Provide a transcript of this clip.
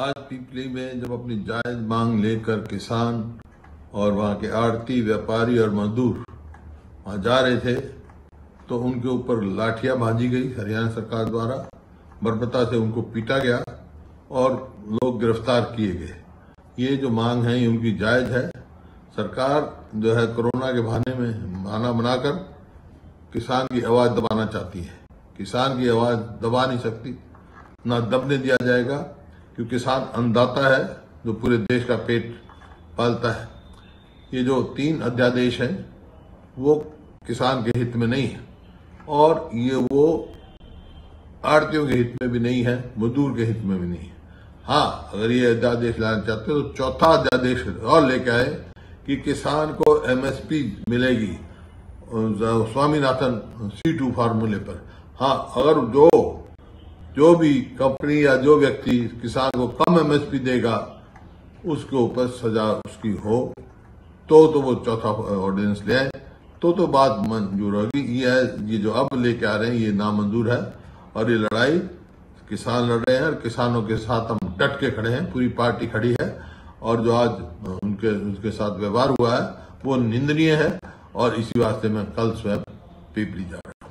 आज पीपली में जब अपनी जायज मांग लेकर किसान और वहाँ के आड़ती, व्यापारी और मजदूर वहाँ जा रहे थे तो उनके ऊपर लाठियाँ भांजी गई हरियाणा सरकार द्वारा, बर्बरता से उनको पीटा गया और लोग गिरफ्तार किए गए। ये जो मांग है ये उनकी जायज है। सरकार जो है कोरोना के बहाने में माना बनाकर किसान की आवाज़ दबाना चाहती है। किसान की आवाज़ दबा नहीं सकती, ना दबने दिया जाएगा, क्योंकि किसान अन्नदाता है जो पूरे देश का पेट पालता है। ये जो 3 अध्यादेश हैं वो किसान के हित में नहीं है और ये वो आड़तियों के हित में भी नहीं है, मजदूर के हित में भी नहीं है। हाँ, अगर ये अध्यादेश लाना चाहते हो तो 4था अध्यादेश और लेके आए कि किसान को एमएसपी मिलेगी स्वामीनाथन C2 फार्मूले पर। हाँ, अगर जो भी कंपनी या जो व्यक्ति किसान को कम एमएसपी देगा उसके ऊपर सजा उसकी हो तो वो 4था ऑर्डिनेंस ले आए तो बात मंजूर होगी। ये जो अब लेके आ रहे हैं ये नामंजूर है और ये लड़ाई किसान लड़ रहे हैं और किसानों के साथ हम डट के खड़े हैं, पूरी पार्टी खड़ी है। और जो आज उनके साथ व्यवहार हुआ है वो निंदनीय है और इसी वास्ते मैं कल स्वयं पीपली जा रहा हूं।